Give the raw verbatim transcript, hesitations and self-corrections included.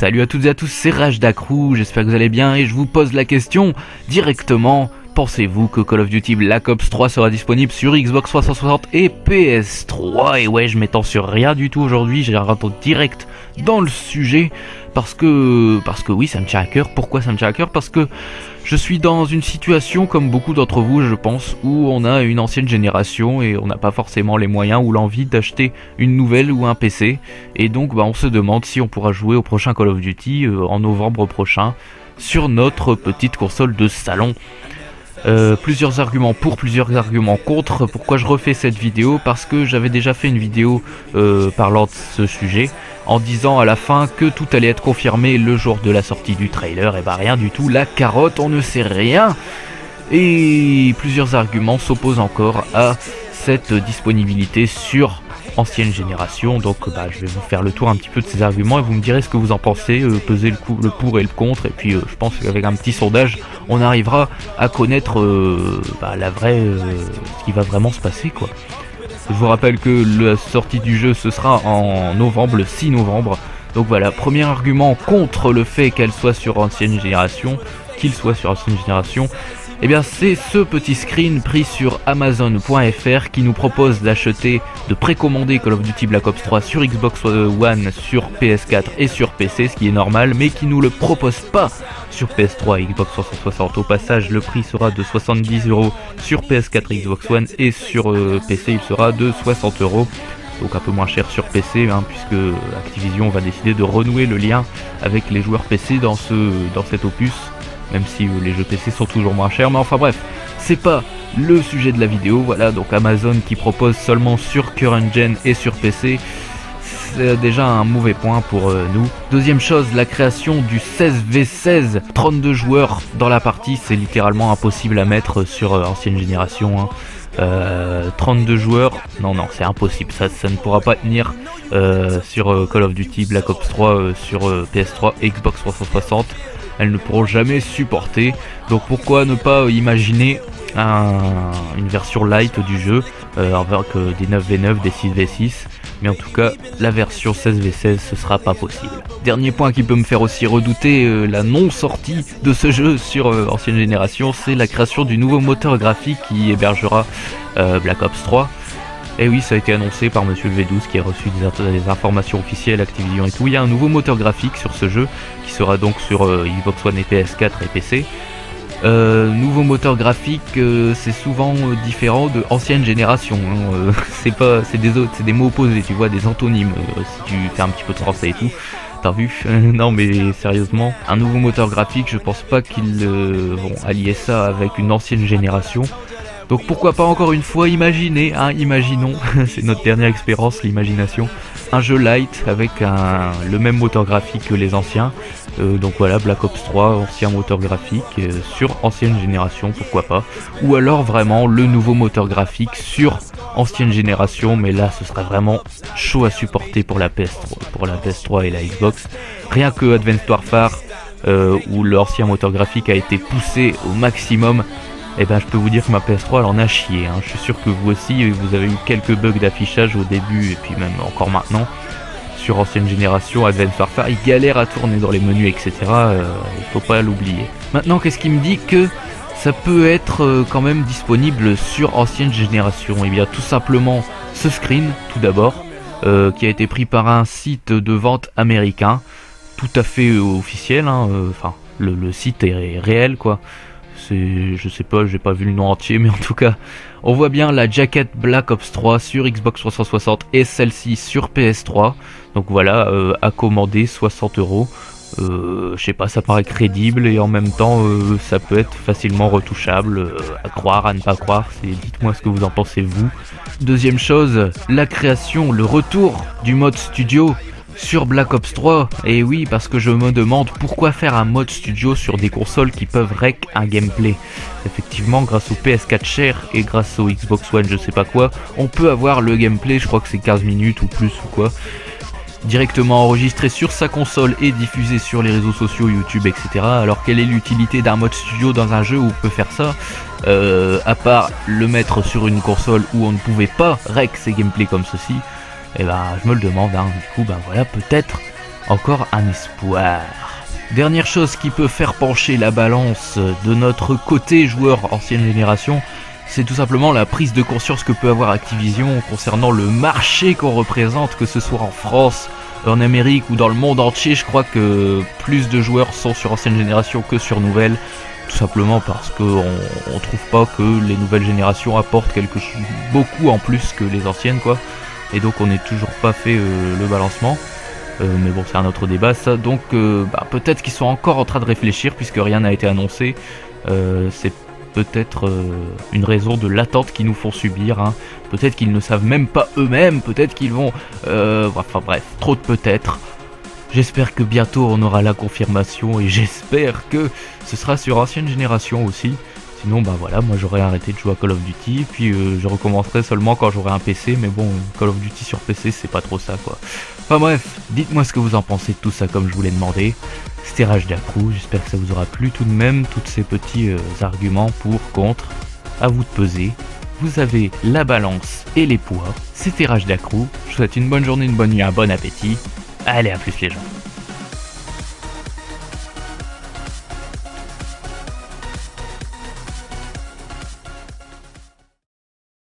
Salut à toutes et à tous, c'est Rage d'Accrou, j'espère que vous allez bien et je vous pose la question directement. Pensez-vous que Call of Duty Black Ops trois sera disponible sur Xbox trois cent soixante et P S trois? Et ouais, je m'étends sur rien du tout aujourd'hui, j'ai un retour direct dans le sujet, parce que, parce que oui, ça me tient à cœur. Pourquoi ça me tient à cœur? Parce que je suis dans une situation, comme beaucoup d'entre vous je pense, où on a une ancienne génération et on n'a pas forcément les moyens ou l'envie d'acheter une nouvelle ou un P C. Et donc bah, on se demande si on pourra jouer au prochain Call of Duty euh, en novembre prochain sur notre petite console de salon. Euh, plusieurs arguments pour, plusieurs arguments contre. Pourquoi je refais cette vidéo? Parce que j'avais déjà fait une vidéo euh, parlant de ce sujet, en disant à la fin que tout allait être confirmé le jour de la sortie du trailer. Et bah rien du tout, la carotte, on ne sait rien. Et plusieurs arguments s'opposent encore à cette disponibilité sur ancienne génération. Donc bah, je vais vous faire le tour un petit peu de ces arguments et vous me direz ce que vous en pensez, euh, pesez le, coup, le pour et le contre, et puis euh, je pense qu'avec un petit sondage on arrivera à connaître euh, bah, la vraie, euh, ce qui va vraiment se passer quoi. Je vous rappelle que la sortie du jeu ce sera en novembre, le six novembre. Donc voilà, premier argument contre le fait qu'elle soit sur ancienne génération, qu'il soit sur ancienne génération. Et eh bien c'est ce petit screen pris sur Amazon point F R qui nous propose d'acheter, de précommander Call of Duty Black Ops trois sur Xbox One, sur P S quatre et sur P C, ce qui est normal, mais qui nous le propose pas sur P S trois et Xbox trois cent soixante. Au passage, le prix sera de soixante-dix euros sur P S quatre, Xbox One, et sur euh, P C il sera de soixante euros. Donc un peu moins cher sur P C, hein, puisque Activision va décider de renouer le lien avec les joueurs P C dans, ce, dans cet opus. Même si euh, les jeux P C sont toujours moins chers, mais enfin bref, c'est pas le sujet de la vidéo. Voilà, donc Amazon qui propose seulement sur current gen et sur P C, c'est déjà un mauvais point pour euh, nous. Deuxième chose, la création du seize v seize, trente-deux joueurs dans la partie, c'est littéralement impossible à mettre sur euh, ancienne génération, hein. Euh, trente-deux joueurs, non non c'est impossible, ça, ça ne pourra pas tenir euh, sur euh, Call of Duty Black Ops trois, euh, sur euh, P S trois, Xbox trois cent soixante. Elles ne pourront jamais supporter. Donc pourquoi ne pas imaginer un, une version light du jeu, euh, avec euh, des neuf v neuf, des six v six, mais en tout cas la version seize v seize ce sera pas possible. Dernier point qui peut me faire aussi redouter euh, la non sortie de ce jeu sur euh, ancienne génération, c'est la création du nouveau moteur graphique qui hébergera euh, Black Ops trois. Et oui, ça a été annoncé par Monsieur le V douze qui a reçu des, des informations officielles, Activision et tout. Il y a un nouveau moteur graphique sur ce jeu qui sera donc sur euh, Xbox One et P S quatre et P C. Euh, nouveau moteur graphique, euh, c'est souvent euh, différent de ancienne génération. Hein, euh, c'est pas, c'est des autres, c'est des mots opposés, tu vois, des antonymes. Euh, si tu fais un petit peu de français et tout, t'as vu? Non mais sérieusement, un nouveau moteur graphique, je pense pas qu'ils euh, vont allier ça avec une ancienne génération. Donc pourquoi pas encore une fois imaginer, hein, imaginons, c'est notre dernière expérience, l'imagination, un jeu light avec un, le même moteur graphique que les anciens. Euh, donc voilà, Black Ops trois, ancien moteur graphique, euh, sur ancienne génération, pourquoi pas. Ou alors vraiment le nouveau moteur graphique sur ancienne génération, mais là ce serait vraiment chaud à supporter pour la P S trois, pour la P S trois et la Xbox. Rien que Advanced Warfare, euh, où l'ancien moteur graphique a été poussé au maximum. Et eh ben je peux vous dire que ma P S trois elle en a chié, hein. Je suis sûr que vous aussi vous avez eu quelques bugs d'affichage au début et puis même encore maintenant. Sur ancienne génération, Advanced Warfare, il galère à tourner dans les menus, et cetera. Euh, il faut pas l'oublier. Maintenant qu'est-ce qui me dit que ça peut être euh, quand même disponible sur ancienne génération? Et eh bien tout simplement ce screen tout d'abord, euh, qui a été pris par un site de vente américain, tout à fait euh, officiel, hein. Enfin euh, le, le site est réel quoi. Je sais pas, j'ai pas vu le nom entier, mais en tout cas, on voit bien la jacket Black Ops trois sur Xbox trois cent soixante et celle-ci sur P S trois. Donc voilà, euh, à commander soixante euros. Je sais pas, ça paraît crédible et en même temps, euh, ça peut être facilement retouchable. Euh, à croire, à ne pas croire, dites-moi ce que vous en pensez vous. Deuxième chose, la création, le retour du mode studio sur Black Ops trois, et oui, parce que je me demande pourquoi faire un mode studio sur des consoles qui peuvent rec un gameplay. Effectivement, grâce au P S quatre Share et grâce au Xbox One je sais pas quoi, on peut avoir le gameplay, je crois que c'est quinze minutes ou plus ou quoi, directement enregistré sur sa console et diffusé sur les réseaux sociaux, YouTube, et cetera. Alors quelle est l'utilité d'un mode studio dans un jeu où on peut faire ça, euh, à part le mettre sur une console où on ne pouvait pas rec ses gameplays comme ceci? Et eh ben je me le demande, hein. Du coup ben voilà, peut-être encore un espoir. Dernière chose qui peut faire pencher la balance de notre côté joueur ancienne génération, c'est tout simplement la prise de conscience que peut avoir Activision concernant le marché qu'on représente, que ce soit en France, en Amérique ou dans le monde entier. Je crois que plus de joueurs sont sur ancienne génération que sur nouvelle, tout simplement parce qu'on ne trouve pas que les nouvelles générations apportent quelque chose beaucoup en plus que les anciennes, quoi. Et donc on n'est toujours pas fait euh, le balancement. Euh, mais bon, c'est un autre débat ça, donc euh, bah, peut-être qu'ils sont encore en train de réfléchir puisque rien n'a été annoncé. Euh, c'est peut-être euh, une raison de l'attente qu'ils nous font subir, hein. Peut-être qu'ils ne savent même pas eux-mêmes, peut-être qu'ils vont... Euh, enfin bref, trop de peut-être. J'espère que bientôt on aura la confirmation et j'espère que ce sera sur ancienne génération aussi. Sinon, bah voilà, moi j'aurais arrêté de jouer à Call of Duty, puis euh, je recommencerai seulement quand j'aurai un P C, mais bon, Call of Duty sur P C, c'est pas trop ça, quoi. Enfin bref, dites-moi ce que vous en pensez de tout ça comme je vous l'ai demandé. C'était Rage d'Accrou, j'espère que ça vous aura plu tout de même, tous ces petits euh, arguments pour, contre, à vous de peser. Vous avez la balance et les poids, c'était Rage d'Accrou, je vous souhaite une bonne journée, une bonne nuit, un bon appétit. Allez, à plus les gens.